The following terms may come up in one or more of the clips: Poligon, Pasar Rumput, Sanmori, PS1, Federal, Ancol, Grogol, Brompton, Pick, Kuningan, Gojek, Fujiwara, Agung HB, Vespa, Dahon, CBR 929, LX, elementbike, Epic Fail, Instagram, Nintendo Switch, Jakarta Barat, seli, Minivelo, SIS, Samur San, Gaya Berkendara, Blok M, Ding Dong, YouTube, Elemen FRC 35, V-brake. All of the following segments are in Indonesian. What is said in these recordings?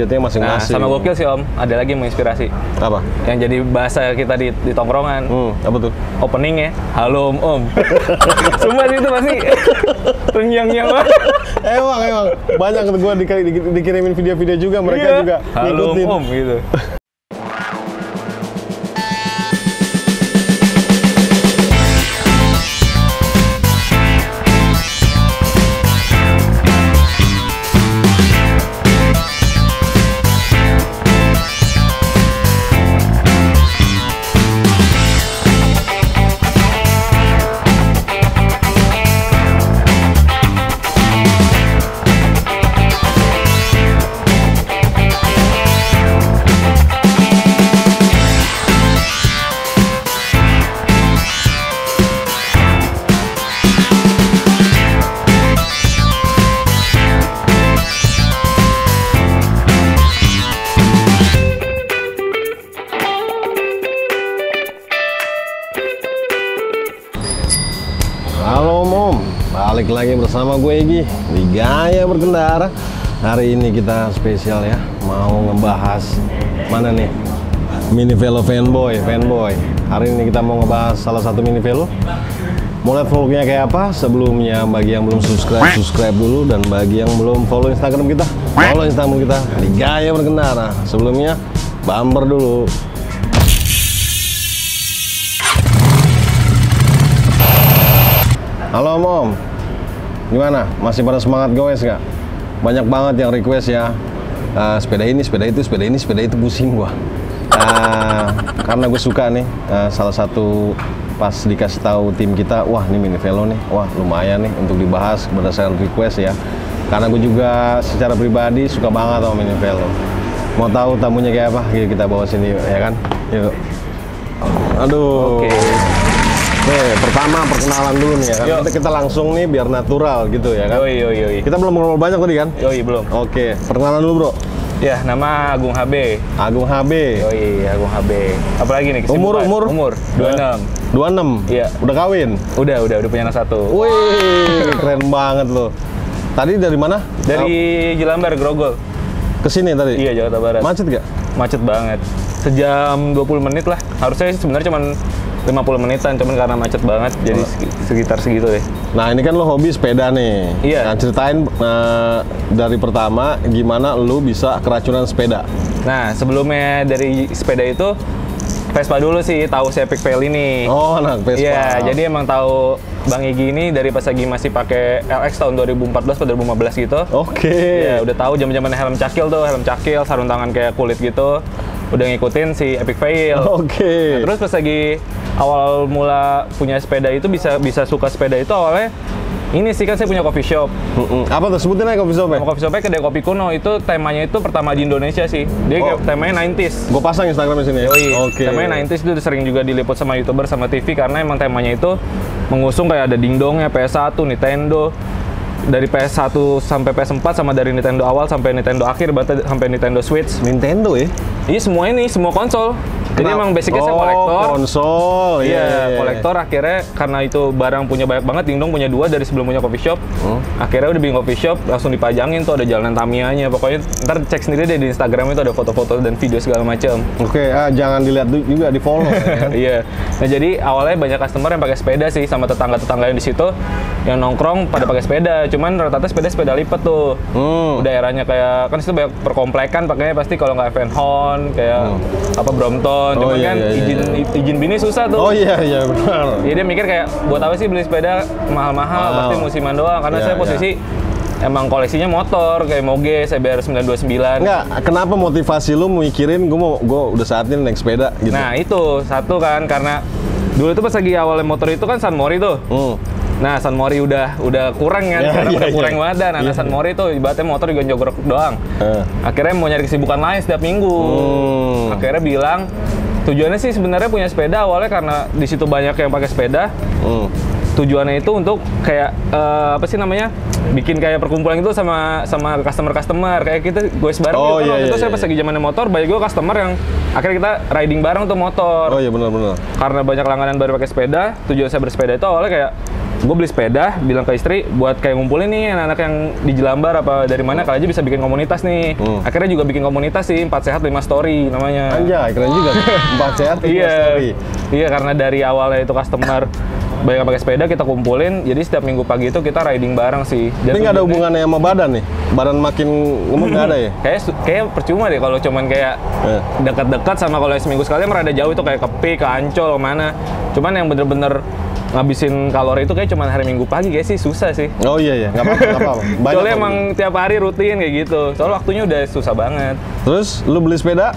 gadgetnya masing-masing. Nah, sama gokil sih Om, ada lagi yang menginspirasi. Apa? Yang jadi bahasa kita di tongkrongan. Apa tuh? Openingnya, halo Om. Sumpah sih itu pasti renyang-nyang banget. Emang. Banyak gue dikirimin video-video juga, mereka iya. Juga ngikutin. Halo Om, gitu. Balik lagi bersama gue Egy di Gaya Berkendara. Hari ini kita spesial ya, mau ngebahas mana nih? Mini Velo fanboy. Hari ini kita mau ngebahas salah satu mini Velo. Mau lihat vlognya kayak apa? Sebelumnya bagi yang belum subscribe dulu, dan bagi yang belum follow Instagram kita di Gaya Berkendara. Sebelumnya bumper dulu. Halo Mom. Gimana? Masih pada semangat gowes gak? Banyak banget yang request ya, sepeda ini, sepeda itu, pusing gua. Karena gue suka nih, salah satu pas dikasih tahu tim kita, wah ini mini velo nih, wah lumayan nih untuk dibahas berdasarkan request ya. Karena gue juga secara pribadi suka banget sama mini velo. Mau tahu tamunya kayak apa? Yuk kita bawa sini ya kan? Yuk. Aduh. Okay. Nih, pertama perkenalan dulu nih ya kan, kita langsung nih biar natural gitu ya kan. Yoi. Kita belum ngobrol banyak tadi kan? Yoi, belum. Oke, perkenalan dulu bro. Ya, nama Agung HB. Agung HB. Yoi, Agung HB. Apalagi nih kesibukan? Umur? 26. Iya. Udah kawin? Udah punya anak satu. Wih, keren banget lo. Tadi dari mana? Dari Jelambar, Grogol. Kesini tadi? Iya, Jakarta Barat. Macet gak? Macet banget. Sejam 20 menit lah. Harusnya sebenarnya cuman 50 menitan, cuman karena macet banget, jadi sekitar segitu deh. Nah ini kan lo hobi sepeda nih. Iya. Nah, ceritain dari pertama gimana lo bisa keracunan sepeda. Nah sebelumnya dari sepeda itu Vespa dulu sih, tahu si Epic Fail ini. Oh anak Vespa. Iya, jadi emang tahu Bang Egy ini dari pas lagi masih pakai LX tahun 2014 atau 2015 gitu. Oke. Okay. Ya udah tahu zaman-zaman helm cakil, sarung tangan kayak kulit gitu. Udah ngikutin si Epic Fail. Oke. Okay. Nah, terus pas lagi awal mula punya sepeda itu bisa suka sepeda itu awalnya ini sih kan saya punya coffee shop. Apa tuh, sebutin aja coffee shopnya? Coffee shopnya Kedai Kopi Kuno, itu temanya itu pertama di Indonesia sih. Dia kayak temanya 90s. Gue pasang Instagramnya sini ya? Oke. Temanya 90s, itu sering juga diliput sama YouTuber sama TV karena emang temanya itu mengusung kayak ada Ding Dongnya, PS1, Nintendo. Dari PS1 sampai PS4 sama dari Nintendo awal sampai Nintendo akhir, bahkan sampai Nintendo Switch. Nintendo ya? Iya semua ini, semua konsol. Jadi emang basicnya saya kolektor. Konsol. Iya, kolektor. Akhirnya karena itu barang punya banyak banget, Ding Dong punya 2 dari sebelum punya coffee shop. Akhirnya udah bikin coffee shop, langsung dipajangin tuh ada jalanan Tamiya-nya. Pokoknya ntar cek sendiri deh di Instagram itu ada foto-foto dan video segala macam. Oke, jangan dilihat juga, di follow. Iya. Nah jadi awalnya banyak customer yang pakai sepeda sih, sama tetangga-tetangga yang di situ yang nongkrong pada pakai sepeda. Cuman rata-rata sepeda lipat tuh. Udah eranya kayak kan situ banyak perkomplekan pakainya, pasti kalau nggak FNHON kayak apa Brompton. Cuman izin bini susah tuh. Iya benar. Jadi dia mikir kayak buat apa sih beli sepeda mahal-mahal, pasti musiman doang. Karena saya posisi emang koleksinya motor kayak moge, CBR 929. Enggak, kenapa motivasi lu mikirin gue udah saatnya naik sepeda gitu? Nah itu satu kan, karena dulu tuh pas lagi awalnya motor itu kan Sanmori tuh. Nah, Sanmori udah kurang kan, karena udah kurang banget dan ada Sanmori tuh, ibaratnya motor juga jogrok doang. Akhirnya mau nyari kesibukan lain setiap minggu. Akhirnya bilang, tujuannya sih sebenarnya punya sepeda awalnya karena di situ banyak yang pakai sepeda. Tujuannya itu untuk kayak, apa sih namanya, bikin kayak perkumpulan itu sama customer-customer. Kayak kita goes bareng gitu. Waktu itu saya pas lagi zamannya motor, banyak gue customer yang akhirnya kita riding bareng tuh motor. Karena banyak langganan baru pakai sepeda, tujuan saya bersepeda itu awalnya kayak gue beli sepeda, bilang ke istri buat kayak ngumpulin nih anak-anak yang di Jelambar apa dari mana, kali aja bisa bikin komunitas nih. Akhirnya juga bikin komunitas sih, 4 sehat 5 story namanya. Anjay, keren juga. 4 sehat 5 story. Iya, karena dari awalnya itu customer banyak yang pakai sepeda, kita kumpulin. Jadi setiap minggu pagi itu kita riding bareng sih. Jadi nggak ada hubungannya sama badan nih? Badan makin gemuk nggak ada ya? Kayaknya percuma deh kalau cuman kayak dekat-dekat sama kalau seminggu sekali merada jauh itu kayak ke Pick, ke Ancol, mana. Cuman yang bener-bener ngabisin kalori itu kayak cuman hari Minggu pagi kayak sih susah sih. Oh iya ya, nggak apa-apa. Soalnya emang tiap hari rutin kayak gitu. Soalnya waktunya udah susah banget. Terus lu beli sepeda?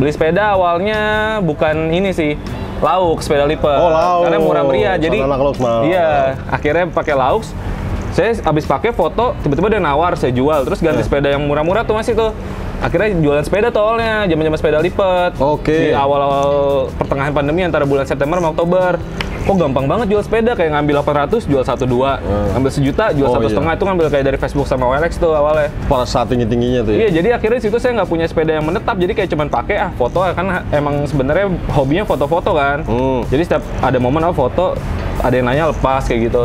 Beli sepeda awalnya bukan ini sih. Lauk, sepeda lipat. Oh, lauk. Karena murah meriah. Jadi iya, akhirnya pakai lauk. Saya habis pakai foto, tiba-tiba dia nawar, saya jual. Terus ganti sepeda yang murah-murah tuh masih tuh. Akhirnya jualan sepeda tolnya, zaman-zaman sepeda lipat. Oke. Di awal-awal pertengahan pandemi antara bulan September sama Oktober. Kok gampang banget jual sepeda, kayak ngambil 800 jual 1,2, ngambil sejuta jual 1,5, itu ngambil kayak dari Facebook sama LX tuh awalnya. Pada saat tinggi-tingginya tuh ya? Iya, jadi akhirnya situ saya nggak punya sepeda yang menetap, jadi kayak cuman pakai foto, kan emang sebenarnya hobinya foto-foto kan. Jadi setiap ada momen foto, ada yang nanya lepas kayak gitu.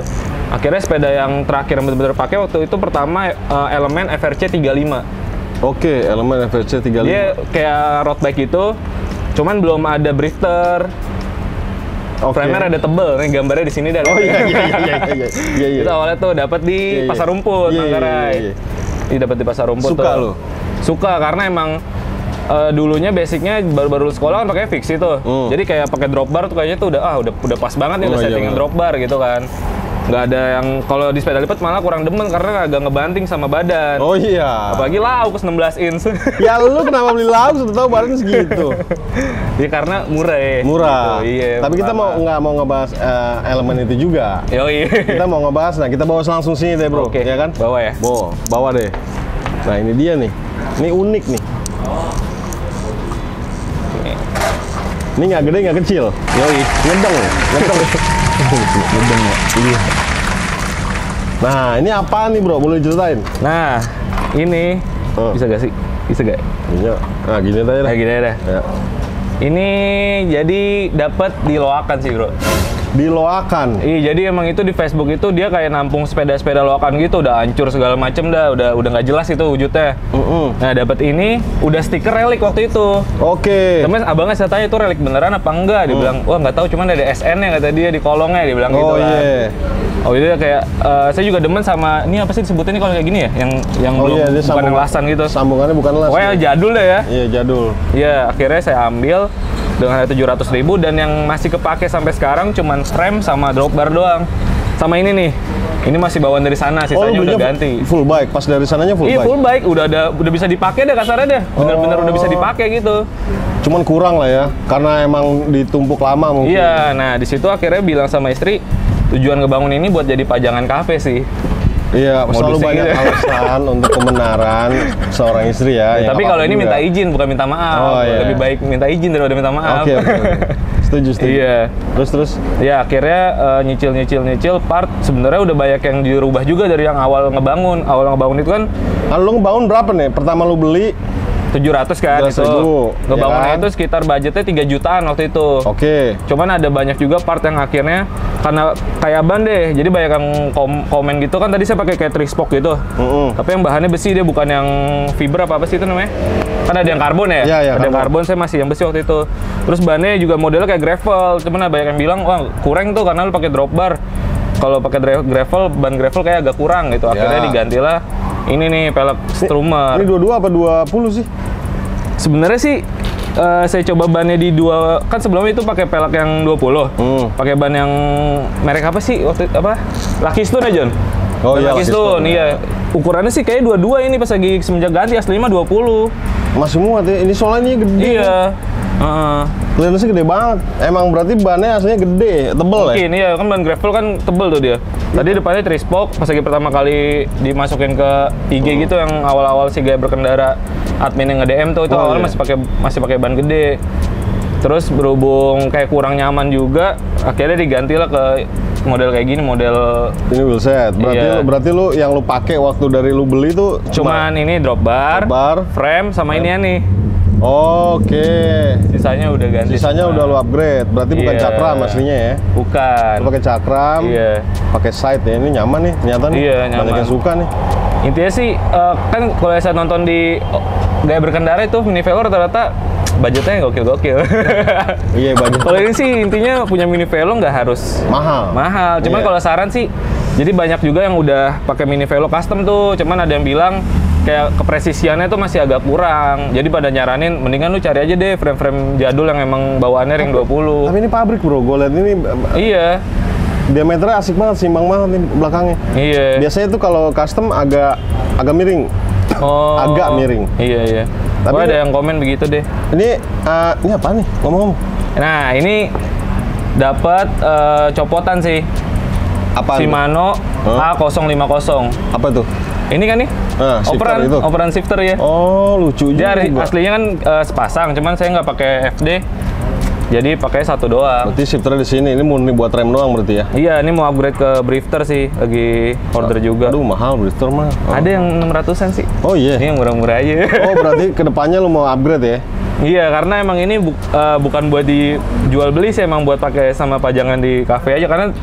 Akhirnya sepeda yang terakhir yang bener-bener pakai waktu itu pertama Elemen FRC 35. Oke, Elemen FRC 35. Dia kayak road bike gitu, cuman belum ada drifter. Frame-nya ada tebel, nih gambarnya di sini dah. Oh iya. Itu awalnya tuh dapat di Pasar Rumput, Manggarai. Iya, dapat di Pasar Rumput. Suka lo? Suka, karena emang dulunya basicnya baru-baru sekolah kan pakai fix itu. Jadi kayak pakai drop bar tuh kayaknya tuh udah pas banget nih, udah settingan drop bar gitu kan. Nggak ada yang, kalau di sepeda lipat malah kurang demen karena agak ngebanting sama badan. Oh iya. Apalagi lauk 16 inch. Ya lu kenapa beli lauk setelah tahu badan segitu? Ya karena murah. Murah. Gitu, iya. Tapi kita nggak mau ngebahas elemen itu juga. Yoi. Kita mau ngebahas. Nah, kita bawa langsung sini deh, Bro. Oke. Ya kan? Bawa ya. Bawa deh. Nah, ini dia nih. Ini unik nih. Ini nggak gede nggak kecil. Yoi. Ngedeng. Ngedeng ya. Iya. Nah, ini apaan nih, Bro? Boleh ceritain? Nah, ini bisa gak sih? Bisa gak? Iya. Nah, gini aja deh. Ya. Ini jadi dapat di Loakan sih, Bro. Di Loakan? Iya, jadi emang itu di Facebook itu dia kayak nampung sepeda-sepeda Loakan gitu. Udah hancur segala macem dah, udah nggak jelas itu wujudnya. Nah, dapat ini udah stiker relik waktu itu. Oke. Tapi abangnya saya tanya itu relik beneran apa enggak? Dia bilang, wah nggak tahu, cuman ada SN-nya kata dia di kolongnya, dia bilang gitu kan. Oh iya, kayak saya juga demen sama, ini apa sih disebutin ini kalau kayak gini ya? Yang belum, bukan yang lasan gitu. Sambungannya bukan las. Pokoknya jadul deh ya. Iya, jadul. Iya, akhirnya saya ambil dengan harga 700.000 dan yang masih kepake sampai sekarang cuman frame sama drop bar doang. Sama ini nih. Ini masih bawaan dari sana, sisanya udah ganti. Full bike, pas dari sananya full bike? Iya, full bike. Udah bisa dipakai deh kasarnya deh. Bener-bener udah bisa dipakai gitu. Cuman kurang lah ya, karena emang ditumpuk lama mungkin. Iya, nah disitu akhirnya bilang sama istri, tujuan ngebangun ini buat jadi pajangan kafe sih. Iya, selalu banyak alasan untuk kebenaran seorang istri ya. Ya tapi kalau ini minta izin, bukan minta maaf. Lebih baik minta izin daripada minta maaf. Oke. Setuju. Iya. Terus? Ya, akhirnya nyicil part. Sebenarnya udah banyak yang dirubah juga dari yang awal ngebangun. Awal ngebangun itu kan... Kalau lu ngebangun berapa nih? Pertama lu beli... 700 kan itu. Ngebangunnya itu sekitar budgetnya 3 jutaan waktu itu. Oke. Cuman ada banyak juga part yang akhirnya karena kayak ban deh. Jadi banyak yang komen gitu kan tadi saya pakai kayak trick spoke gitu. Tapi yang bahannya besi, dia bukan yang fiber apa sih itu namanya? Kan ada yang karbon ya? Ada yang karbon, saya masih yang besi waktu itu. Terus bannya juga modelnya kayak gravel. Cuman ada banyak yang bilang, "Wah, kurang tuh karena lu pakai drop bar." Kalau pakai gravel, ban gravel kayak agak kurang gitu. Akhirnya digantilah ini nih pelek Strummer. Ini 22 apa 20 sih? Sebenarnya sih saya coba bannya di dua, kan sebelumnya itu pakai pelek yang 20. Pakai ban yang merek apa sih? Lucky Stone ya, John? Oh iya, Lucky Stone. Iya. Ukurannya sih kayaknya 22 ini pas lagi semenjak ganti aslinya 20. Masih muat ya. Ini soalnya ini gede. Iya. Kelihatannya sih gede banget. Emang berarti bannya aslinya gede, tebel ya? Mungkin, iya. Kan ban gravel kan tebel tuh dia. Tadi depannya tri spoke, pas lagi pertama kali dimasukin ke IG gitu yang awal-awal si Gaya Berkendara admin yang nge-DM tuh, itu awalnya masih pakai ban gede. Terus berhubung kayak kurang nyaman juga, akhirnya digantilah ke model kayak gini, model ini wheelset. Berarti lu yang lu pakai waktu dari lu beli tuh cuman ini drop bar, frame sama inian nih. Oke. Sisanya udah ganti. Sisanya semua. Udah lu upgrade. Berarti bukan cakram aslinya ya? Bukan. Lu pakai cakram. Iya. Pakai side ya. Ini nyaman nih ternyata nih. Iya, nyaman. Banyak yang suka nih. Intinya sih kan kalau saya nonton di Gaya Berkendara itu mini-velg ternyata budgetnya gokil-gokil. Iya, budget. Kalau ini sih intinya punya mini-velg nggak harus mahal. Mahal. Cuman kalau saran sih, jadi banyak juga yang udah pakai mini-velg custom tuh. Cuman ada yang bilang kayak kepresisiannya tuh masih agak kurang. Jadi pada nyaranin, mendingan lu cari aja deh frame-frame jadul yang emang bawaannya ring 20. Tapi ini pabrik bro, gue liat ini. Iya. Diameternya asik banget, simbang banget nih belakangnya. Iya. Biasanya tuh kalau custom agak miring. Oh. Agak miring. Iya, iya. Tapi ada yang komen begitu deh. Ini apa nih? Ngomong-ngomong. Nah, ini dapat copotan sih. Apa? Shimano A050. Apa tuh? Ini kan nih, operan shifter ya. Oh, lucu juga. Dia aslinya kan sepasang, cuman saya nggak pakai FD. Jadi pakai satu doang. Berarti shifternya di sini. Ini murni buat rem doang berarti ya? Iya, ini mau upgrade ke drifter sih. Lagi order juga. Aduh, mahal drifter mah. Oh. Ada yang 600-an sih. Oh iya. Ini yang murah-murah aja. Oh, berarti kedepannya lu mau upgrade ya? Iya, karena emang ini bukan buat dijual beli sih, emang buat pakai sama pajangan di kafe aja. Karena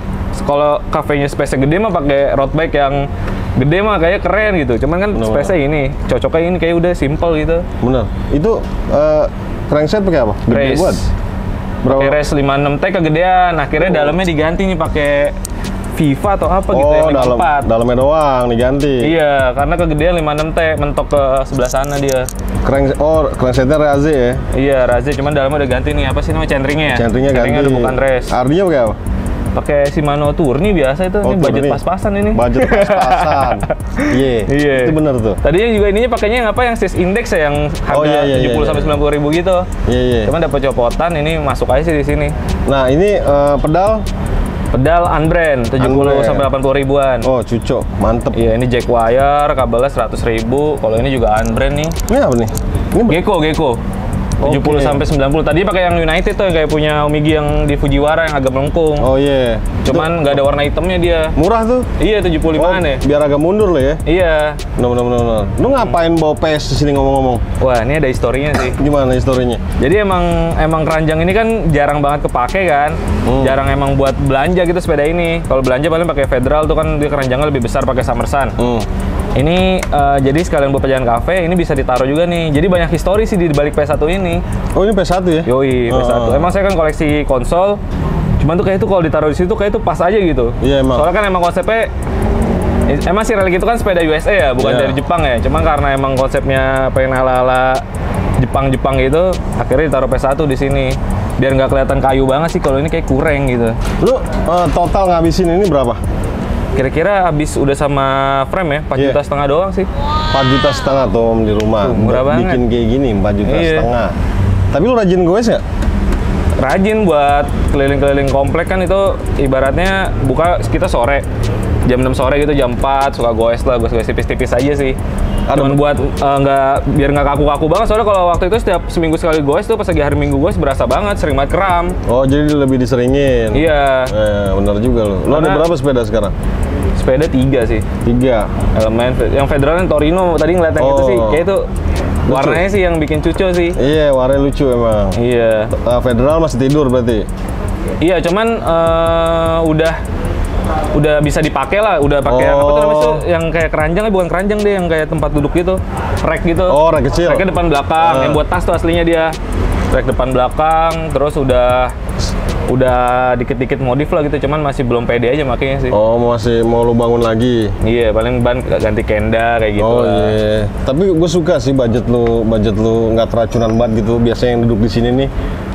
kalau kafenya space-nya gede mah pakai road bike yang gede mah kayak keren gitu. Cuman kan space-nya ini cocoknya ini kayak udah simple gitu. Bener. Itu crankset pakai apa? Gede buat. Pakai race 56T kegedean. Akhirnya dalamnya diganti nih pakai FIFA atau apa gitu ya. Dalamnya doang diganti. Iya, karena kegedean 56T mentok ke sebelah sana dia. Cranksetnya Raze ya. Iya, Raze, cuman dalamnya udah ganti nih apa sih namanya centringnya ya? Centringnya ganti. Udah bukan race. RD-nya pakai apa? Pakai Shimano Tourney biasa itu. Ini budget pas-pasan ini. Budget pas-pasan. Iya. Yeah. Itu bener tuh. Tadinya juga ininya pakainya yang apa yang SIS Index ya, yang harga 70-90 ribu gitu. Iya, iya. Cuman dapat copotan ini masuk aja sih di sini. Nah, ini pedal unbrand 70-80 ribuan. Oh, cucok. Mantep. Iya, ini jack wire, kabelnya 100 ribu. Kalau ini juga unbrand nih. Ini apa nih? Ini Gecko. 70-90. Tadi pakai yang United tuh yang kayak punya Omigi yang di Fujiwara yang agak melengkung. Oh iya. Yeah. Cuman nggak ada warna hitamnya dia. Murah tuh. Iya, 75-an ya. Biar agak mundur loh ya. Iya. Bener. Lu ngapain bawa PS di sini ngomong-ngomong? Wah, ini ada historinya sih. Gimana historinya? Jadi emang keranjang ini kan jarang banget kepake kan. Jarang emang buat belanja gitu sepeda ini. Kalau belanja paling pakai Federal tuh kan dia keranjangnya lebih besar pakai Samur San. Ini jadi sekalian buat pajangan kafe, ini bisa ditaruh juga nih. Jadi banyak histori sih di balik PS1 ini. Oh, ini PS1 ya? Yoi, PS1. Emang saya kan koleksi konsol. Cuman tuh kayak itu kalau ditaruh di situ kayak itu pas aja gitu. Iya, emang. Soalnya kan emang konsepnya emang si relic itu kan sepeda USA ya, bukan dari Jepang ya. Cuman karena emang konsepnya pengen ala-ala Jepang gitu, akhirnya ditaruh PS1 di sini. Biar nggak kelihatan kayu banget sih kalau ini kayak kurang gitu. Lu total ngabisin ini berapa? Kira-kira habis udah sama frame ya, 4,5 juta doang sih. 4,5 juta Tom di rumah. Murah banget. Bikin kayak gini, 4,5 juta. Tapi lu rajin goes nggak? Rajin buat keliling-keliling komplek kan itu ibaratnya buka kita sore. Jam 6 sore gitu, jam 4, suka goes lah, goes tipis-tipis aja sih. Cuman buat biar nggak kaku-kaku banget, soalnya kalau waktu itu setiap seminggu sekali goes tuh, pas lagi hari Minggu goes berasa banget, sering banget kram. Oh, jadi lebih diseringin? Iya. Bener juga lo. Lo ada berapa sepeda sekarang? Sepeda 3 sih. 3? Elemen, yang Federal yang Torino, tadi ngeliatnya gitu sih, kayak itu warnanya sih yang bikin cucu sih. Iya, warnanya lucu emang. Iya. Federal masih tidur berarti? Iya, cuman udah bisa dipakai lah, udah pakai apa tuh namanya tuh yang kayak keranjang, bukan keranjang deh, yang kayak tempat duduk gitu, rack gitu. Oh, rack kecil. Racknya depan belakang, yang buat tas tuh aslinya dia. Rack depan belakang, terus udah dikit-dikit modif lah gitu, cuman masih belum pede aja makanya sih. Oh, masih mau lu bangun lagi? Iya, paling ban ganti kenda kayak gitu. Oh iya. Tapi gue suka sih budget lu nggak keracunan banget gitu. Biasanya yang duduk di sini nih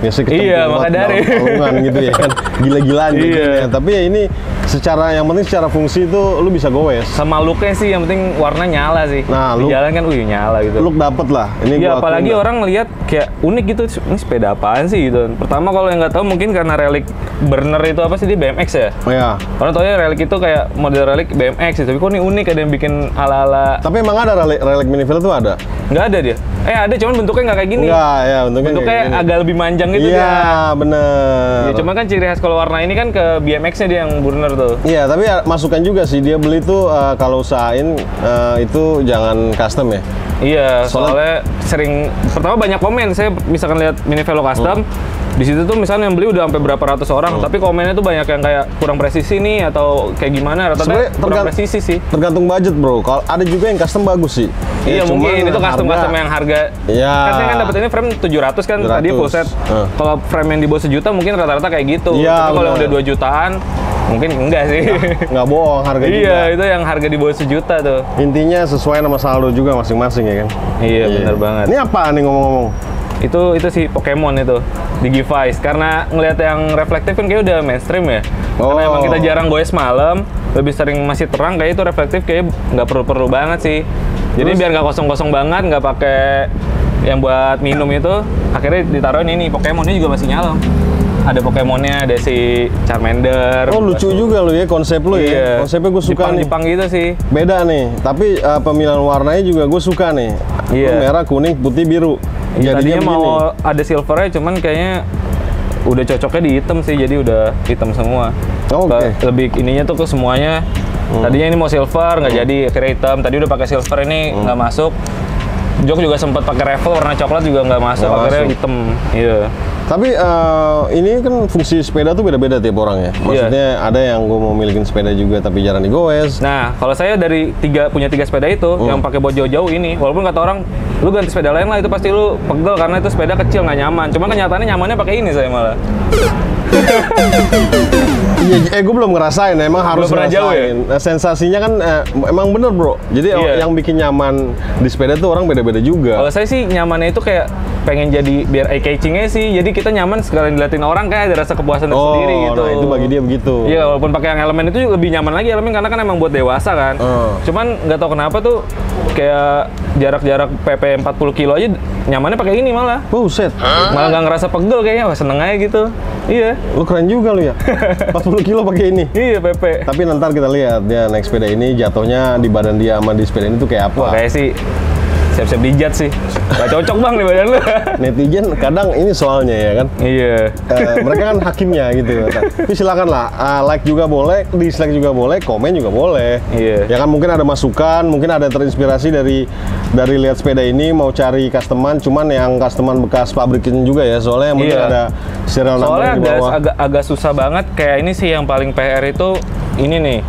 biasanya ketemu kalungan gitu ya kan, gila-gilaan gitu. Iya. Tapi ya ini secara yang penting secara fungsi itu lu bisa goes. Sama looknya sih yang penting warna nyala sih. Nah, di jalan kan nyala gitu. Look dapet lah. Ini iya, apalagi orang lihat kayak unik gitu, ini sepeda apaan sih gitu. Pertama kalau yang nggak tahu mungkin karena relic burner itu apa sih, dia BMX ya? Iya. Orang taunya relic itu kayak model relic BMX sih, tapi kok ini unik, ada yang bikin ala-ala. Tapi emang ada relic mini-velg tuh ada? Nggak ada dia. Ada, cuman bentuknya nggak kayak gini. Nggak, ya bentuknya kayak agak lebih manjang gitu. Iya, bener. Ya, cuman kan ciri khas kalau warna ini kan ke BMX-nya dia yang burner tuh. tuh. Iya, tapi masukan juga sih, dia beli tuh kalau usahain itu jangan custom ya. Iya, soalnya sering, pertama banyak komen, saya misalkan lihat mini velo custom, di situ tuh misalnya yang beli udah sampai berapa ratus orang, tapi komennya tuh banyak yang kayak kurang presisi nih atau kayak gimana, rata-rata kurang presisi sih. Tergantung budget bro, kalau ada juga yang custom bagus sih. Iya mungkin, itu custom-custom yang harga. Iya. Kan saya kan dapet ini frame 700 kan tadi full set. Kalau frame yang di bawah sejuta mungkin rata-rata kayak gitu. Tapi kalau yang udah 2 jutaan, mungkin enggak sih. Nggak bohong harga juga. Iya, itu yang harga di bawah sejuta tuh. Intinya sesuai sama saldo juga masing-masing ya kan? Iya, benar banget. Ini apa nih ngomong-ngomong? Itu sih Pokemon itu di Giveys, karena ngelihat yang reflektif kan kayak udah mainstream ya. Karena emang kita jarang goes malam, lebih sering masih terang, kayak itu reflektif kayak nggak perlu-perlu banget sih. Jadi terus, biar nggak kosong-kosong banget, nggak pakai yang buat minum itu, akhirnya ditaruhin ini. Pokemon ini juga masih nyala. Ada Pokemonnya, ada si Charmander. Oh lucu juga lo ya konsep lo ya. Konsepnya gue suka nih. Jepang gitu sih. Beda nih. Tapi pemilihan warnanya juga gue suka nih. Iya. Merah, kuning, putih, biru. Ya, tadinya mau ada silvernya, cuman kayaknya udah cocoknya di hitam sih, jadi udah hitam semua. Oke. Lebih ininya tuh ke semuanya. Tadinya ini mau silver, nggak jadi, akhirnya hitam. Tadi udah pakai silver ini nggak masuk. Jok juga sempat pakai raffle warna coklat juga nggak masuk, akhirnya hitam. Iya. Tapi ini kan fungsi sepeda tuh beda-beda tiap orangnya. Maksudnya ada yang gue mau milikin sepeda juga tapi jarang digoes. Nah, kalau saya dari punya tiga sepeda itu yang pakai buat jauh-jauh ini, walaupun kata orang lu ganti sepeda lain lah itu pasti lu pegel karena itu sepeda kecil nggak nyaman. Cuman kenyataannya nyamannya pakai ini saya malah. Gue belum ngerasain, emang harus ngerasain. Ya? Sensasinya kan emang bener bro. Jadi yang bikin nyaman di sepeda tuh orang beda-beda juga. Kalau saya sih nyamannya itu kayak pengen jadi biar eye catching-nya sih. Jadi kita nyaman sekali diliatin orang kayak ada rasa kepuasan sendiri gitu. Nah itu bagi dia begitu. Iya walaupun pakai yang elemen itu lebih nyaman lagi elemen karena kan emang buat dewasa kan. Cuman nggak tahu kenapa tuh kayak jarak-jarak PP 40 kilo aja nyamannya pakai ini malah. Buset. Malah nggak ngerasa pegel kayaknya, wah seneng aja gitu. Iya. Lu keren juga lu ya. 40 kilo pakai ini. Iya, PP. Tapi nanti kita lihat dia naik sepeda ini jatuhnya di badan dia sama di sepeda ini tuh kayak apa. Wah, kayak sih siap-siap dijat sih. Gak cocok bang di badan lu. Netizen kadang ini soalnya ya kan. Iya. Mereka kan hakimnya gitu. Tapi silakan lah, like juga boleh, dislike juga boleh, komen juga boleh. Iya. Ya kan mungkin ada masukan, mungkin ada terinspirasi dari lihat sepeda ini mau cari customan, cuman yang customan bekas pabrikin juga ya. Soalnya yang mungkin ada serial number di bawah. Soalnya agak susah banget. Kayak ini sih yang paling PR itu ini nih.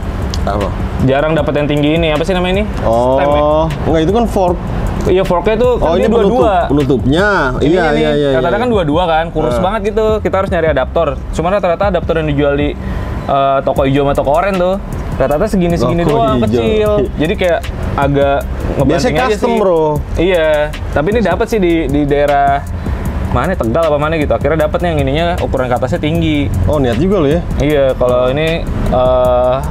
Apa? Jarang dapat yang tinggi ini. Apa sih namanya ini? Oh. Stem, ya? Enggak, itu kan fork. Iya, forknya tuh kan ini dua-dua. Penutupnya. Iya. Rata-rata kan dua-dua kan, kurus banget gitu. Kita harus nyari adaptor. Cuma rata-rata adaptor yang dijual di toko hijau sama toko oranye tuh rata-rata segini-segini doang, kecil. Jadi kayak agak ngebanting aja sih. Biasanya custom, bro. Iya. Tapi ini dapat sih di daerah mana Tegal apa mana gitu. Akhirnya dapatnya yang ininya ukuran ke atasnya tinggi. Oh, niat juga lo ya. Iya, kalau ini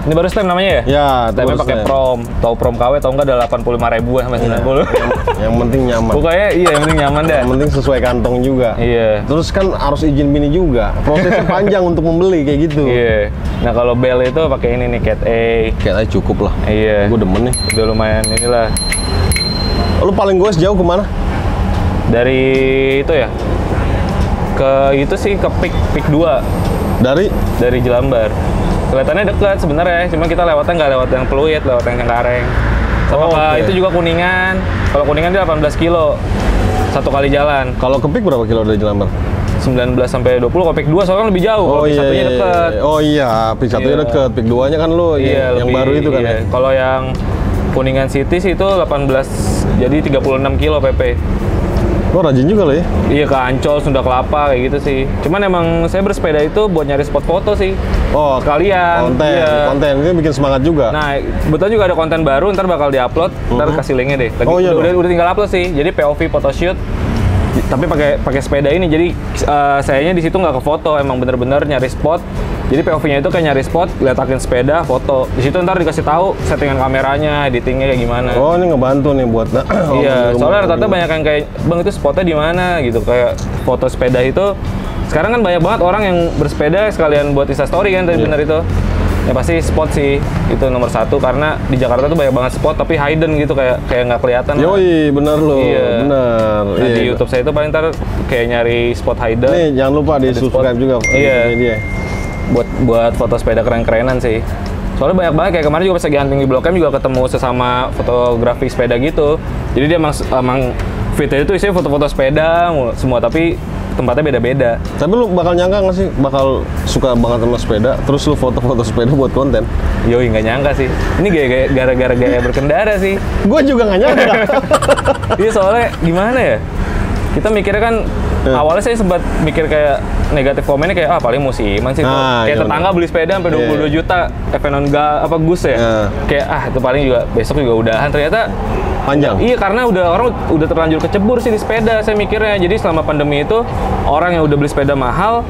baru stem namanya ya? Ya, stemnya pakai prom. Tahu prom KW atau enggak ada 85 ribuan sampai 90. Yang penting nyaman. Pokoknya iya, yang penting nyaman dah. Yang penting sesuai kantong juga. Iya. Terus kan harus izin bini juga. Prosesnya panjang untuk membeli kayak gitu. Iya. Nah, kalau bel itu pakai ini nih Cat A. Cat A cukup lah. Iya. Gue demen nih. Udah lumayan inilah. Lu paling gue sejauh kemana? Dari itu ya? Ke itu sih ke Pick 2 dari Jelambar. Kelihatannya dekat sebenarnya, cuma kita lewatnya nggak lewat yang Pluit, lewat yang Cengkareng. Sama itu juga Kuningan. Kalau Kuningan dia 18 kilo satu kali jalan. Kalau ke Pick berapa kilo dari Jelambar? 19 sampai 20 kalau Pick 2 soalnya lebih jauh. Kalau Pick 1-nya dekat. Oh iya, Pick 1-nya dekat, Pick 2-nya kan lu yang baru itu kan ya. Kalau yang Kuningan City sih itu 18 jadi 36 kilo PP. Lo rajin juga lo ya? Iya, ke Ancol, Sunda Kelapa, kayak gitu sih. Cuman emang saya bersepeda itu buat nyari spot foto sih. Oh, sekalian. Konten, itu bikin semangat juga. Nah, betul juga ada konten baru, ntar bakal diupload, ntar kasih linknya deh. Lagi, udah tinggal upload sih, jadi POV photoshoot. Tapi pakai sepeda ini, jadi sayanya di situ nggak ke foto, emang bener-bener nyari spot. Jadi POV-nya itu kayak nyari spot, letakin sepeda, foto. Di situ ntar dikasih tahu settingan kameranya, editingnya kayak gimana. Oh, ini ngebantu nih buat. Iya, soalnya rata-rata banyak yang kayak, "Bang, itu spotnya di mana?" gitu. Kayak foto sepeda itu sekarang kan banyak banget orang yang bersepeda sekalian buat Insta story kan, bener itu. Ya pasti spot sih itu nomor satu karena di Jakarta tuh banyak banget spot tapi hidden gitu kayak nggak kelihatan. Yoi, bener loh. Iya. Bener. Nah, di YouTube saya itu paling ntar kayak nyari spot hidden. Nih, jangan lupa di subscribe juga. Iya. buat foto sepeda keren-kerenan sih. Soalnya banyak banget, kayak kemarin juga pas lagi hunting di Blok M juga ketemu sesama fotografi sepeda gitu. Jadi dia emang fitnya itu isinya foto-foto sepeda semua, tapi tempatnya beda-beda. Tapi lu bakal nyangka nggak sih bakal suka banget sama sepeda, terus lu foto-foto sepeda buat konten? Yoi, nggak nyangka sih. Ini gara-gara gaya berkendara sih. Gue juga nggak nyangka. Iya, soalnya gimana ya? Kita mikirnya kan, awalnya saya sempat mikir kayak negatif komennya kayak, ah paling musiman sih. Kayak tetangga beli sepeda sampai 22 juta, FNHON apa Gus ya? Kayak, ah itu paling juga besok juga udahan. Ternyata panjang. Iya, karena udah orang udah terlanjur kecebur sih di sepeda, saya mikirnya. Jadi selama pandemi itu orang yang udah beli sepeda mahal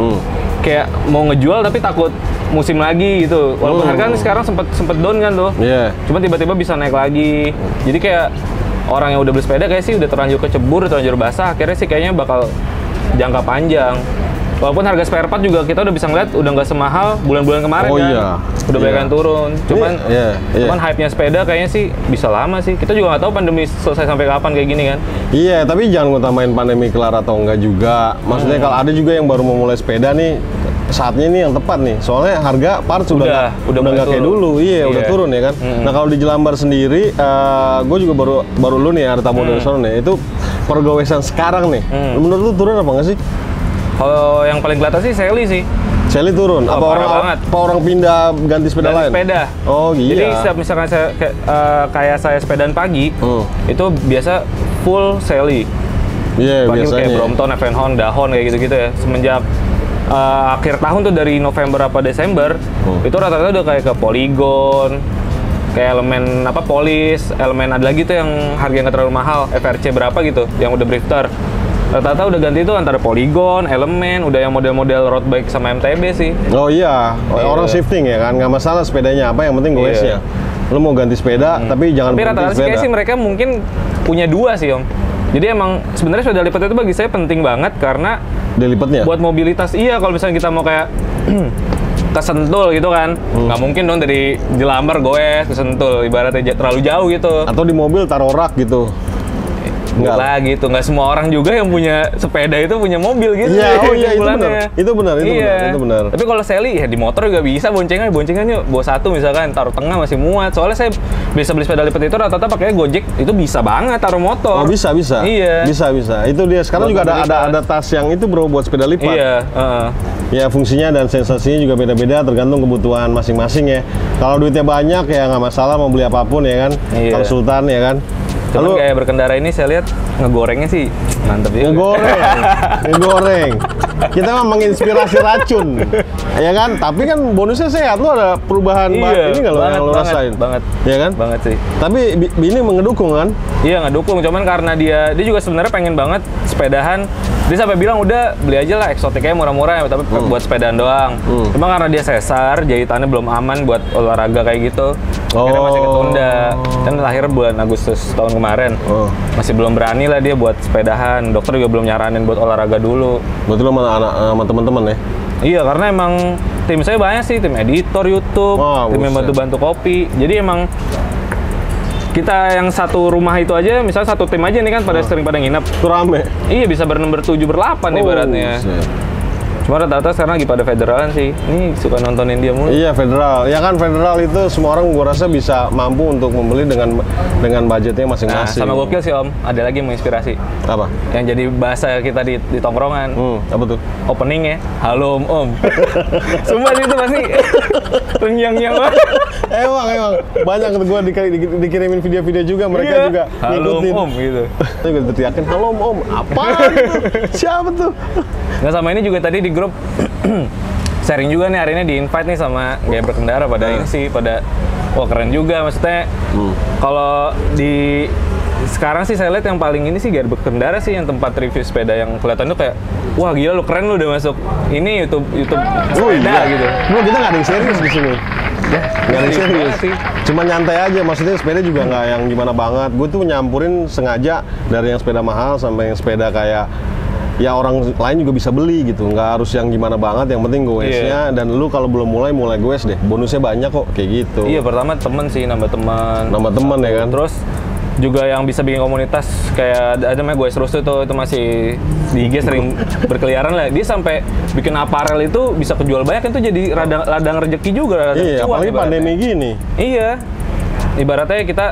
kayak mau ngejual tapi takut musim lagi gitu. Walaupun harga kan sekarang sempet down kan tuh. Cuma tiba-tiba bisa naik lagi. Jadi kayak orang yang udah beli sepeda kayak sih udah terlanjur kecebur, terlanjur basah. Akhirnya sih kayaknya bakal jangka panjang. Walaupun harga spare part juga kita udah bisa ngeliat udah nggak semahal bulan-bulan kemarin kan. Udah banyak yang turun. Cuman hype-nya sepeda kayaknya sih bisa lama sih. Kita juga nggak tahu pandemi selesai sampai kapan kayak gini kan. Iya, tapi jangan ngutamain pandemi kelar atau enggak juga. Maksudnya kalau ada juga yang baru mau mulai sepeda nih, saatnya ini yang tepat nih. Soalnya harga parts udah nggak kayak dulu. Iya, udah turun ya kan. Nah, kalau di Jelambar sendiri, gue juga baru lu nih ada tamu dari sana nih. Itu pergawesan sekarang nih. Menurut lu turun apa nggak sih? Kalau yang paling kelihatan sih seli sih. Seli turun? Apa orang pindah ganti sepeda lain? Sepeda. Oh iya. Jadi setiap misalkan saya, kayak saya sepedaan pagi, itu biasa full seli. Iya, biasanya. Kayak Brompton, FNHON, Dahon, kayak gitu-gitu ya. Semenjak akhir tahun tuh dari November apa Desember, itu rata-rata udah kayak ke Poligon, kayak elemen apa polis, elemen ada lagi tuh yang harga yang nggak terlalu mahal, FRC berapa gitu, yang udah drifter. Rata-rata udah ganti itu antara Poligon, Elemen, udah yang model-model road bike sama MTB sih. Oh iya, orang shifting ya kan, nggak masalah sepedanya apa, yang penting goesnya. Lu mau ganti sepeda, tapi jangan ganti sepeda. Tapi rata-rata sih mereka mungkin punya dua sih, Om. Jadi emang sebenarnya sepeda lipat itu bagi saya penting banget karena dilipatnya? Buat mobilitas, iya. Kalau misalnya kita mau kayak ke Sentul gitu kan, nggak mungkin dong dari Jelambar goes ke Sentul, ibaratnya terlalu jauh gitu. Atau di mobil taruh rak gitu. Enggak lah gitu, nggak semua orang juga yang punya sepeda itu punya mobil gitu. Itu benar. Tapi kalau seli ya di motor juga bisa, boncengannya bawa satu misalkan, taruh tengah masih muat. Soalnya saya bisa beli sepeda lipat itu rata-rata pakai Gojek, itu bisa banget taruh motor. Oh bisa. Iya. Bisa. Itu dia sekarang buat juga ada tas yang itu bro buat sepeda lipat. Iya. Ya fungsinya dan sensasinya juga beda-beda tergantung kebutuhan masing-masing ya. Kalau duitnya banyak ya nggak masalah mau beli apapun ya kan. Kalau Sultan ya kan. Cuman kayak berkendara ini saya lihat ngegorengnya sih mantep juga. Ngegoreng. Kita mah menginspirasi racun. Ya kan? Tapi kan bonusnya sehat. Lu ada perubahan ini nggak yang lu rasain? Banget. Ya kan? Banget sih. Tapi ini mendukung kan? Iya, ngedukung. Cuman karena dia juga sebenarnya pengen banget sepedahan. Dia sampai bilang udah beli aja lah eksotiknya murah-murah tapi buat sepedaan doang. Cuma karena dia sesar, jahitannya belum aman buat olahraga kayak gitu. Akhirnya masih ketunda. Dan akhirnya bulan Agustus tahun kemarin. Masih belum berani lah dia buat sepedahan. Dokter juga belum nyaranin buat olahraga dulu. Betul sama teman-teman ya? Iya, karena emang tim saya banyak sih, tim editor YouTube, tim yang bantu-bantu kopi. Jadi emang kita yang satu rumah itu aja, misalnya satu tim aja nih kan pada sering pada nginep. Itu rame? Iya, bisa ber-7, ber-8 ibaratnya. Cuma rata-rata sekarang lagi pada Federal sih. Ini suka nontonin dia mulu. Iya, Federal. Ya kan, Federal itu semua orang gua rasa bisa mampu untuk membeli dengan budgetnya masing-masing. Nah, sama gokil sih, Om. Ada lagi yang menginspirasi. Apa? Yang jadi bahasa kita di tongkrongan. Apa tuh? Opening ya. Halo, Om. Semua itu pasti terngiang-ngiang banget. Emang. Banyak gua dikirimin video-video juga. Mereka juga ngikutin. Halo, Om, gitu. Saya juga teriakin, halo, Om. Apa? Siapa tuh? Nah, sama ini juga tadi di grup sharing juga nih hari ini di invite nih sama Gaya Berkendara pada ini sih pada wah keren juga maksudnya. Kalau di sekarang sih saya lihat yang paling ini sih Gaya Berkendara sih yang tempat review sepeda yang kelihatan tuh kayak wah gila lu keren lu udah masuk ini YouTube sepeda gitu. Lu kita nggak ada yang serius di sini. Nggak ada serius sih. Cuma nyantai aja, maksudnya sepeda juga nggak yang gimana banget. Gue tuh nyampurin sengaja dari yang sepeda mahal sampai yang sepeda kayak ya orang lain juga bisa beli gitu, nggak harus yang gimana banget, yang penting goesnya dan lu kalau belum mulai goes deh, bonusnya banyak kok, kayak gitu. Iya, pertama temen sih, nambah teman ya kan. Terus juga yang bisa bikin komunitas kayak ada namanya gue Rustu itu masih di IG sering berkeliaran lah. Dia sampai bikin aparel itu bisa kejual banyak, itu jadi ladang rezeki juga. Iya, apalagi pandemi gini. Iya. Ibaratnya kita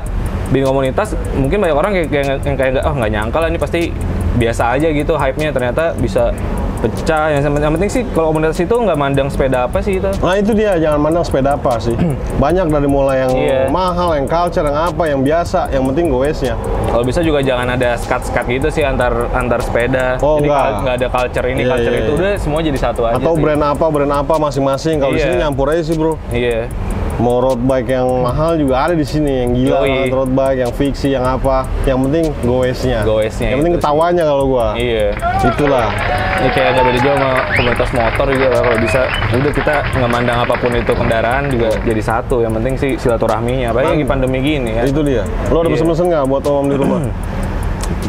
bikin komunitas, mungkin banyak orang kayak oh nggak nyangka lah ini pasti biasa aja gitu hype-nya, ternyata bisa pecah. Yang penting sih kalau komunitas itu nggak mandang sepeda apa sih itu. Nah itu dia, jangan mandang sepeda apa sih. Banyak dari mulai yang mahal, yang culture, yang apa, yang biasa. Yang penting goesnya. Kalau bisa juga jangan ada skat-skat gitu sih antar sepeda. Oh, jadi nggak ada culture ini, culture itu. Udah semua jadi satu aja. Atau sih. brand apa masing-masing. Kalau di sini nyampur aja sih bro. Iya. Mau road bike yang mahal juga ada di sini, yang gila banget road bike, yang fiksi, yang apa. Yang penting goesnya. Yang penting ketawanya kalau gua. Iya. Itulah. Ini kayak nggak beda jauh sama komunitas motor juga kalau bisa. Udah kita nggak mandang apapun itu kendaraan juga jadi satu. Yang penting sih silaturahminya. Apalagi pandemi gini ya. Itu dia. Lo ada pesen-pesen nggak buat om di rumah?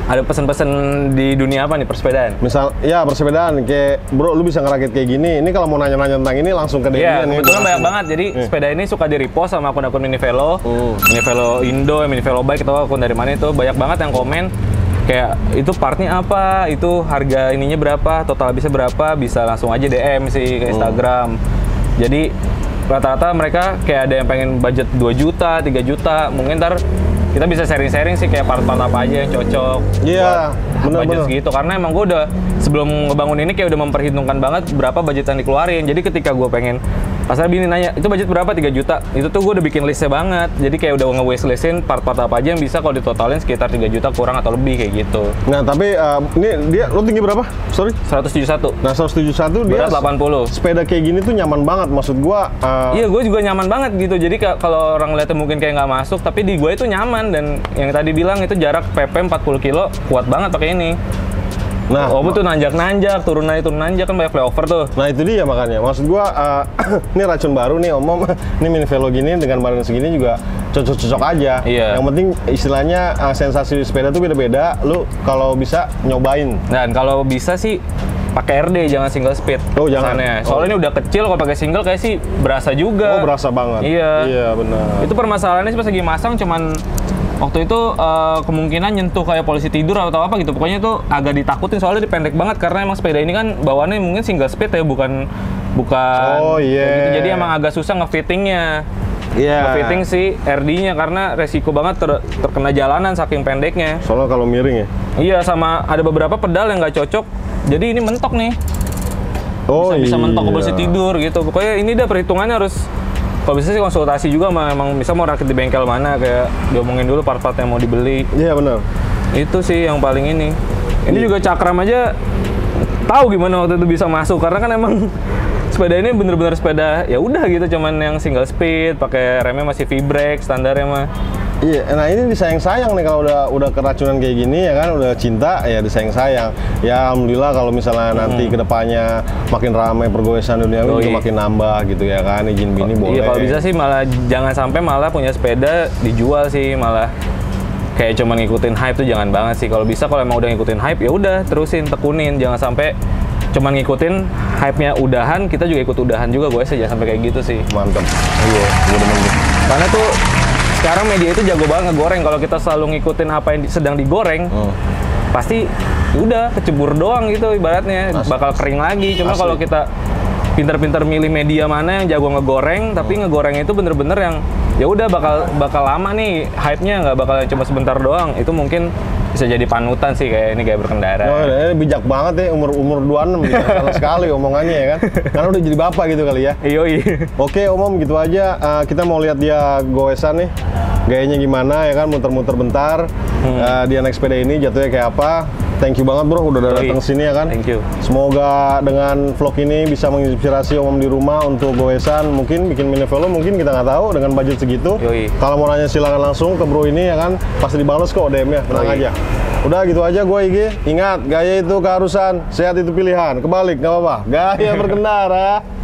Ada pesen-pesen di dunia apa nih, persepedaan? Misal, ya persepedaan, kayak bro lu bisa ngerakit kayak gini, ini kalau mau nanya-nanya tentang ini langsung ke DM. Iya, kebetulan banyak banget, jadi sepeda ini suka di repost sama akun-akun Minivelo, Minivelo Indo, Minivelo Bike, atau akun dari mana itu, banyak banget yang komen kayak itu partnya apa, itu harga ininya berapa, total habisnya berapa, bisa langsung aja DM sih ke Instagram. Jadi rata-rata mereka kayak ada yang pengen budget 2 juta, 3 juta, mungkin ntar kita bisa sharing-sharing sih kayak part-part apa aja yang cocok. Iya, bener-bener gitu. Karena emang gue udah sebelum ngebangun ini kayak udah memperhitungkan banget berapa budget yang dikeluarin. Jadi ketika gue pengen pasar bini nanya, itu budget berapa? 3 juta. Itu tuh gue udah bikin listnya banget. Jadi kayak udah nge-wastelistin part-part apa aja yang bisa kalau ditotalin sekitar 3 juta kurang atau lebih kayak gitu. Nah, tapi ini dia lo tinggi berapa? Sorry? 171. Nah, 171 dia berat 80. Sepeda kayak gini tuh nyaman banget maksud gue. Iya, gue juga nyaman banget gitu. Jadi kalau orang lihatnya mungkin kayak nggak masuk, tapi di gue itu nyaman. Dan yang tadi bilang itu jarak PP 40 kilo kuat banget pakai ini. Nah, betul tuh nanjak-nanjak, turun-nanjak kan banyak flyover tuh. Nah, itu dia makanya. Maksud gua ini racun baru nih Om. Ini Minivelo gini dengan badan segini juga cocok-cocok aja. Iya. Yang penting istilahnya sensasi sepeda tuh beda-beda. Lu kalau bisa nyobain. Dan kalau bisa sih pakai RD, jangan single speed. Oh, jangan. Soalnya ini udah kecil, kalau pakai single kayak sih berasa juga. Oh, berasa banget. Iya. Iya, benar. Itu permasalahannya sih pas lagi masang cuman waktu itu kemungkinan nyentuh kayak polisi tidur atau apa gitu, pokoknya itu agak ditakutin soalnya dipendek banget karena emang sepeda ini kan bawaannya mungkin single speed ya, bukan gitu. Jadi emang agak susah ngefittingnya. Ngefitting si RD-nya karena resiko banget terkena jalanan saking pendeknya. Soalnya kalau miring ya. Iya, sama ada beberapa pedal yang nggak cocok. Jadi ini mentok nih. Bisa mentok ke polisi tidur gitu. Pokoknya ini dah perhitungannya harus. Kalau bisa sih konsultasi juga sama, emang bisa mau rakit di bengkel mana, kayak diomongin dulu part-part yang mau dibeli. Iya benar. Itu sih yang paling ini. Ini juga Cakram aja tahu gimana waktu itu bisa masuk karena kan emang sepeda ini bener-bener sepeda ya udah gitu, cuman yang single speed, pakai remnya masih V-brake standarnya mah. Iya, nah ini disayang-sayang nih kalau udah keracunan kayak gini ya kan, udah cinta ya disayang-sayang. Ya alhamdulillah kalau misalnya nanti kedepannya makin ramai pergoesan dunia ini juga makin nambah gitu ya kan, izin bini boleh. Iya kalau bisa sih malah jangan sampai malah punya sepeda dijual sih, malah kayak cuman ngikutin hype tuh jangan banget sih. Kalau bisa kalau emang udah ngikutin hype ya udah terusin, tekunin, jangan sampai cuman ngikutin hype-nya udahan, kita juga ikut udahan juga gue sih, jangan sampai kayak gitu sih. Mantap. Iya, karena tuh sekarang media itu jago banget ngegoreng. Kalau kita selalu ngikutin apa yang sedang digoreng, pasti udah kecebur doang gitu ibaratnya. Asli. Bakal kering lagi. Cuma kalau kita pinter-pinter milih media mana yang jago ngegoreng, tapi ngegoreng itu bener-bener yang ya udah bakal lama nih hype-nya, nggak bakal cuma sebentar doang. Itu mungkin bisa jadi panutan sih kayak ini Gaya Berkendara. Oh, ini bijak banget ya, umur 26 gitu. Salah sekali omongannya ya kan. Karena udah jadi bapak gitu kali ya. Iya. Oke, Om gitu aja. Kita mau lihat dia goesan nih. Gayanya gimana ya kan, muter-muter bentar. Dia naik sepeda ini jatuhnya kayak apa. Thank you banget bro udah datang sini ya kan. Thank you. Semoga dengan vlog ini bisa menginspirasi om di rumah untuk goesan, mungkin bikin Minivelo, mungkin kita nggak tahu dengan budget segitu. Kalau mau nanya silakan langsung ke bro ini ya kan, pasti dibales kok DM-nya, tenang aja. Udah gitu aja gue IG. Ingat, gaya itu keharusan, sehat itu pilihan. Kebalik nggak apa-apa. Gaya berkendara.